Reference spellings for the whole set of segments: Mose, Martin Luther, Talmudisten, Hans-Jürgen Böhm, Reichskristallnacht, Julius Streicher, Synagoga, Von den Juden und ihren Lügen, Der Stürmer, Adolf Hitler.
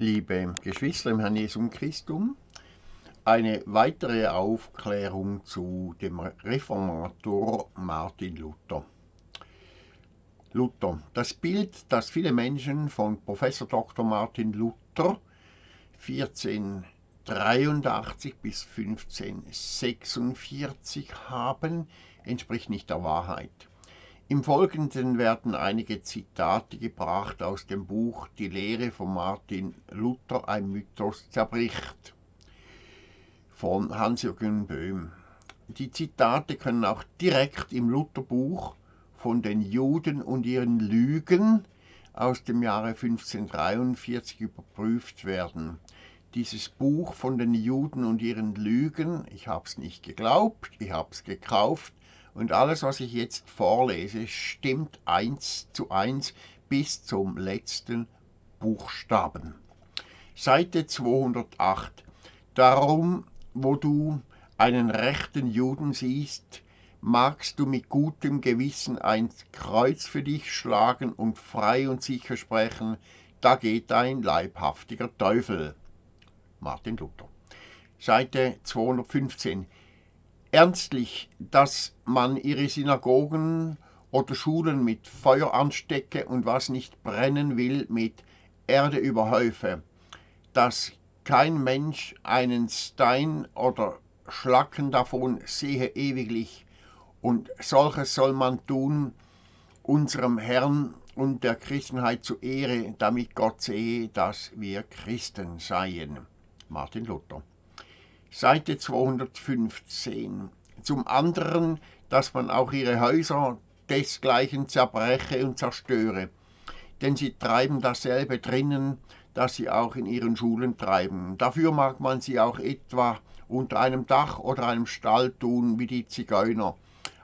liebe Geschwister im Herrn Jesum Christum, eine weitere Aufklärung zu dem Reformator Martin Luther. Luther, das Bild, das viele Menschen von Professor Dr. Martin Luther 1483 bis 1546 haben, entspricht nicht der Wahrheit. Im Folgenden werden einige Zitate gebracht aus dem Buch Die Lehre von Martin Luther, ein Mythos zerbricht, von Hans-Jürgen Böhm. Die Zitate können auch direkt im Lutherbuch Von den Juden und ihren Lügen aus dem Jahre 1543 überprüft werden. Dieses Buch Von den Juden und ihren Lügen, ich habe es nicht geglaubt, ich habe es gekauft, und alles, was ich jetzt vorlese, stimmt 1:1 bis zum letzten Buchstaben. Seite 208. Darum, wo du einen rechten Juden siehst, magst du mit gutem Gewissen ein Kreuz für dich schlagen und frei und sicher sprechen, da geht ein leibhaftiger Teufel. Martin Luther. Seite 215. Ernstlich, dass man ihre Synagogen oder Schulen mit Feuer anstecke und was nicht brennen will, mit Erde überhäufe, dass kein Mensch einen Stein oder Schlacken davon sehe ewiglich. Und solches soll man tun, unserem Herrn und der Christenheit zu Ehre, damit Gott sehe, dass wir Christen seien. Martin Luther. Seite 215. Zum anderen, dass man auch ihre Häuser desgleichen zerbreche und zerstöre, denn sie treiben dasselbe drinnen, das sie auch in ihren Schulen treiben. Dafür mag man sie auch etwa unter einem Dach oder einem Stall tun, wie die Zigeuner,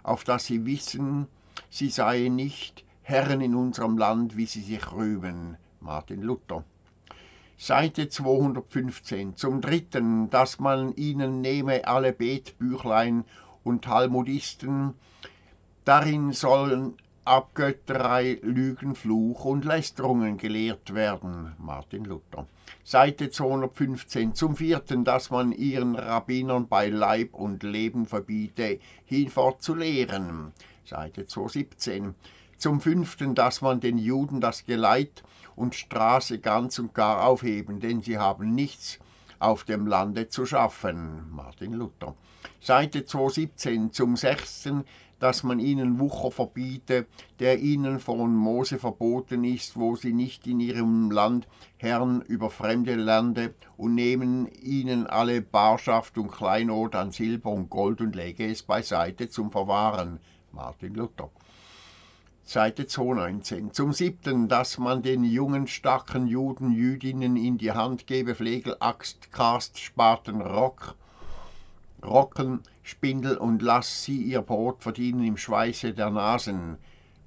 auf dass sie wissen, sie seien nicht Herren in unserem Land, wie sie sich rühmen. Martin Luther. Seite 215. Zum Dritten, dass man ihnen nehme alle Betbüchlein und Talmudisten, darin sollen Abgötterei, Lügenfluch und Lästerungen gelehrt werden. Martin Luther. Seite 215. Zum Vierten, dass man ihren Rabbinern bei Leib und Leben verbiete, hinfort zu lehren. Seite 217. Zum Fünften, dass man den Juden das Geleit und Straße ganz und gar aufheben, denn sie haben nichts auf dem Lande zu schaffen. Martin Luther. Seite 217. Zum Sechsten, dass man ihnen Wucher verbiete, der ihnen von Mose verboten ist, wo sie nicht in ihrem Land Herren über fremde Lande, und nehmen ihnen alle Barschaft und Kleinod an Silber und Gold und lege es beiseite zum Verwahren. Martin Luther. Seite 219. Zum Siebten, dass man den jungen, starken Juden, Jüdinnen in die Hand gebe Flegel, Axt, Karst, Spaten, Rocken, Spindel, und lass sie ihr Brot verdienen im Schweiße der Nasen.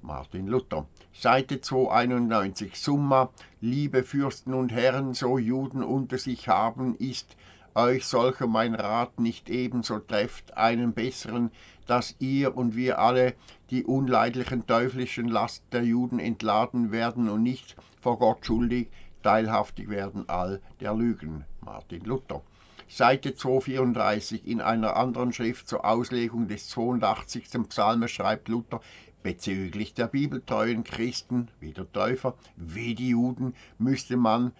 Martin Luther. Seite 291. Summa, liebe Fürsten und Herren, so Juden unter sich haben, ist euch solcher mein Rat nicht, ebenso trefft einen besseren, dass ihr und wir alle die unleidlichen teuflischen Last der Juden entladen werden und nicht vor Gott schuldig teilhaftig werden all der Lügen. Martin Luther. Seite 234. In einer anderen Schrift zur Auslegung des 82. Psalmes schreibt Luther: Bezüglich der bibeltreuen Christen, wie der Täufer, wie die Juden, müsste man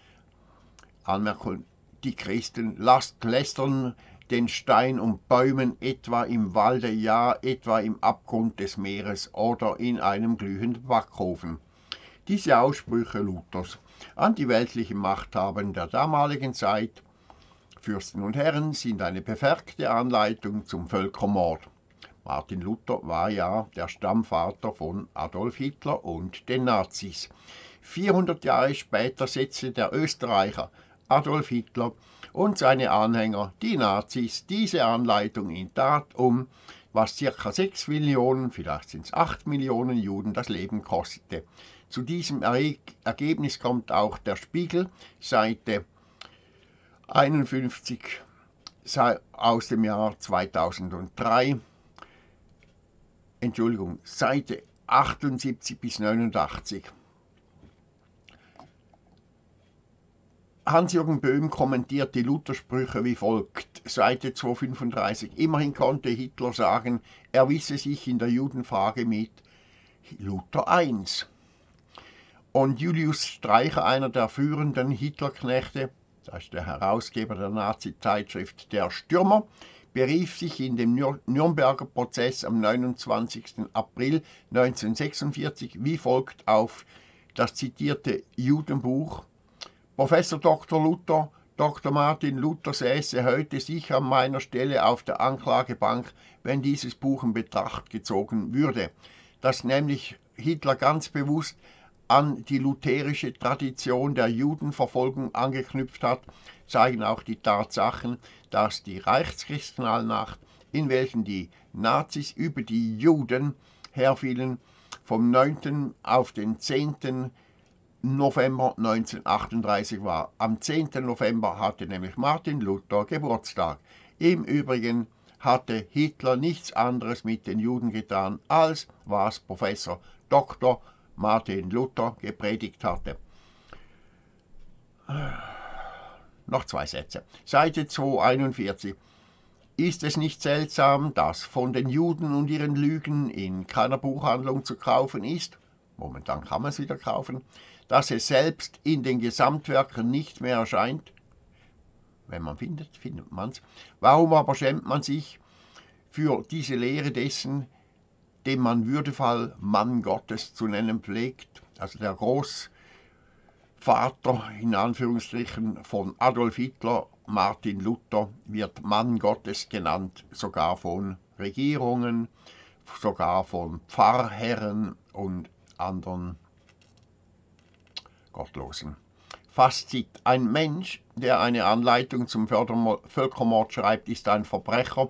anmerken, die Christen lasst lästern den Stein und Bäumen, etwa im Walde, ja, etwa im Abgrund des Meeres oder in einem glühenden Backofen. Diese Aussprüche Luthers an die weltlichen Machthaber der damaligen Zeit, Fürsten und Herren, sind eine perfekte Anleitung zum Völkermord. Martin Luther war ja der Stammvater von Adolf Hitler und den Nazis. 400 Jahre später setzte der Österreicher Adolf Hitler und seine Anhänger, die Nazis, diese Anleitung in Tat um, was ca. 6 Millionen, vielleicht sind es 8 Millionen Juden das Leben kostete. Zu diesem Ergebnis kommt auch der Spiegel, Seite 51 aus dem Jahr 2003, Entschuldigung, Seite 78 bis 89. Hans-Jürgen Böhm kommentiert die Luthersprüche wie folgt, Seite 235. Immerhin konnte Hitler sagen, er wisse sich in der Judenfrage mit Luther I. Und Julius Streicher, einer der führenden Hitlerknechte, das ist der Herausgeber der Nazi-Zeitschrift Der Stürmer, berief sich in dem Nürnberger Prozess am 29. April 1946 wie folgt auf das zitierte Judenbuch. Professor Dr. Luther, Dr. Martin Luther säße heute sicher an meiner Stelle auf der Anklagebank, wenn dieses Buch in Betracht gezogen würde, dass nämlich Hitler ganz bewusst an die lutherische Tradition der Judenverfolgung angeknüpft hat, zeigen auch die Tatsachen, dass die Reichskristallnacht, in welchen die Nazis über die Juden herfielen, vom 9. auf den 10. November 1938 war. Am 10. November hatte nämlich Martin Luther Geburtstag. Im Übrigen hatte Hitler nichts anderes mit den Juden getan, als was Professor Dr. Martin Luther gepredigt hatte. Noch zwei Sätze. Seite 241. Ist es nicht seltsam, dass von den Juden und ihren Lügen in keiner Buchhandlung zu kaufen ist? Momentan kann man es wieder kaufen. Dass es selbst in den Gesamtwerken nicht mehr erscheint? Wenn man findet, findet man es. Warum aber schämt man sich für diese Lehre dessen, dem man würdevoll Mann Gottes zu nennen pflegt, also der Großvater in Anführungsstrichen von Adolf Hitler, Martin Luther, wird Mann Gottes genannt, sogar von Regierungen, sogar von Pfarrherren und anderen Gottlosen. Fazit: Ein Mensch, der eine Anleitung zum Völkermord schreibt, ist ein Verbrecher,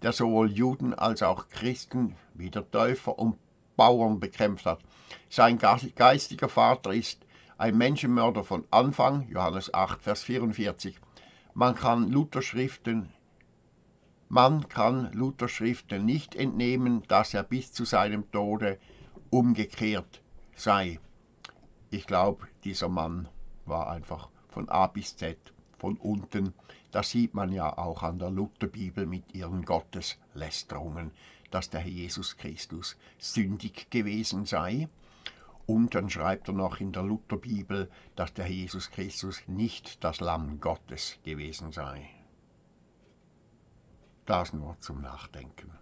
der sowohl Juden als auch Christen, Wiedertäufer und Bauern bekämpft hat. Sein geistiger Vater ist ein Menschenmörder von Anfang, Johannes 8, Vers 44. Man kann Lutherschriften nicht entnehmen, dass er bis zu seinem Tode umgekehrt sei. Ich glaube, dieser Mann war einfach von A bis Z, von unten. Das sieht man ja auch an der Lutherbibel mit ihren Gotteslästerungen, dass der Herr Jesus Christus sündig gewesen sei. Und dann schreibt er noch in der Lutherbibel, dass der Herr Jesus Christus nicht das Lamm Gottes gewesen sei. Das nur zum Nachdenken.